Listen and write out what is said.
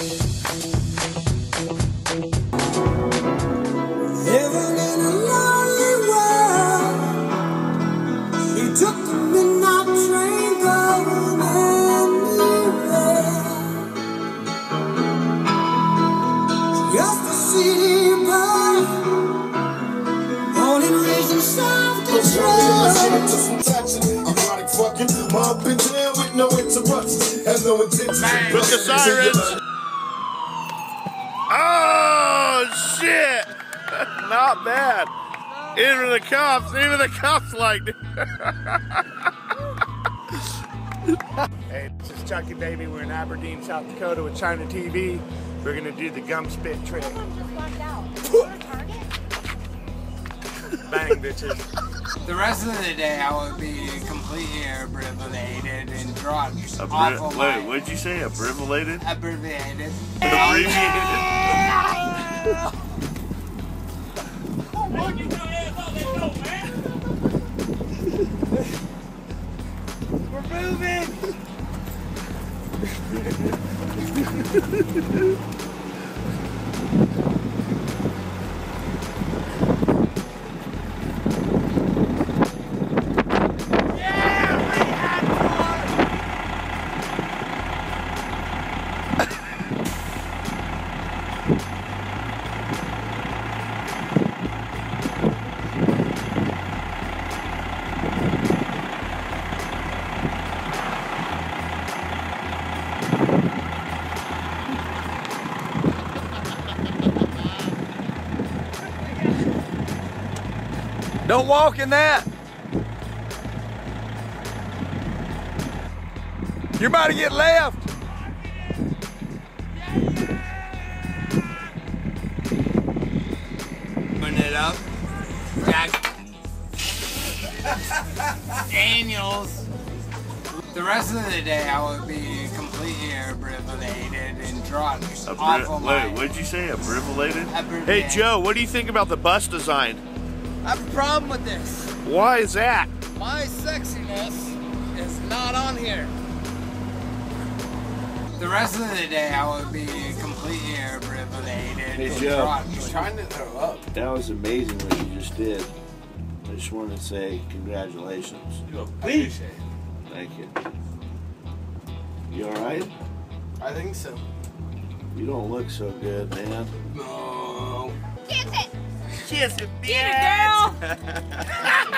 Living in a lonely world, he took the midnight train going anywhere. Just a city boy, only reason self-control. I'm chronic fucking, I'm up in jail with no interruptions and no intention. Look at sirens. Oh shit! Not bad. Even the cops liked it. Hey, this is Chucky Davey. We're in Aberdeen, South Dakota with China TV. We're gonna do the gum spit trick. Someone just walked out. Bang, bitches. The rest of the day I will be completely abbreviated and drunk. Awful. Wait, what'd you say? Abbreviated? Abbreviated. Abbreviated. Don't walk in that. You're about to get left. Putting it up. Jack. Daniels. The rest of the day I would be completely abbreviated and drunk. Wait, what'd you say? Abbreviated? Hey Joe, what do you think about the bus design? I have a problem with this. Why is that? My sexiness is not on here. The rest of the day I would be completely abbreviated. Hey Joe, he's trying to throw up. That was amazing what you just did. I just wanted to say congratulations. You appreciate it. Thank you. You all right? I think so. You don't look so good, man. No. Kiss it. Kiss it, bitch. Get it, girl.